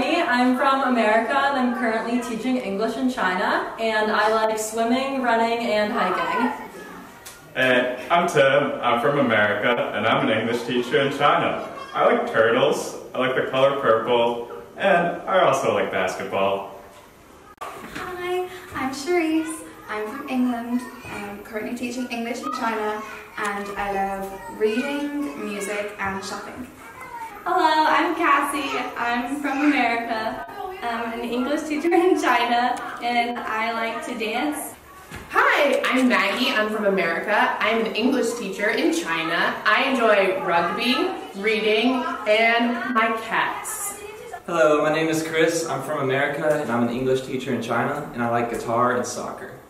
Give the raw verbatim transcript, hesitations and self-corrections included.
Tammy. I'm from America and I'm currently teaching English in China, and I like swimming, running, and hiking. And I'm Tim. I'm from America and I'm an English teacher in China. I like turtles, I like the color purple, and I also like basketball. Hi, I'm Charisse. I'm from England and I'm currently teaching English in China, and I love reading, music, and shopping. Hello, I'm Cassie. I'm from America. I'm an English teacher in China, and I like to dance. Hi, I'm Maggie. I'm from America. I'm an English teacher in China. I enjoy rugby, reading, and my cats. Hello, my name is Chris. I'm from America, and I'm an English teacher in China, and I like guitar and soccer.